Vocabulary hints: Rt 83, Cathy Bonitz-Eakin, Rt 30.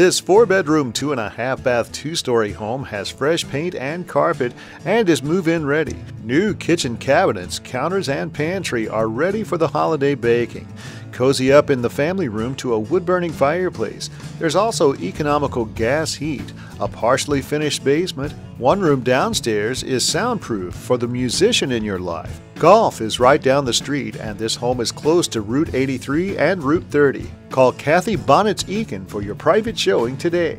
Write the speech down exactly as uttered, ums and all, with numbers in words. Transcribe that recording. This four-bedroom, two-and-a-half-bath, two-story home has fresh paint and carpet and is move-in ready. New kitchen cabinets, counters, and pantry are ready for the holiday baking. Cozy up in the family room to a wood-burning fireplace. There's also economical gas heat, a partially finished basement. One room downstairs is soundproof for the musician in your life. Golf is right down the street, and this home is close to Route eighty-three and Route thirty. Call Cathy Bonitz-Eakin for your private showing today.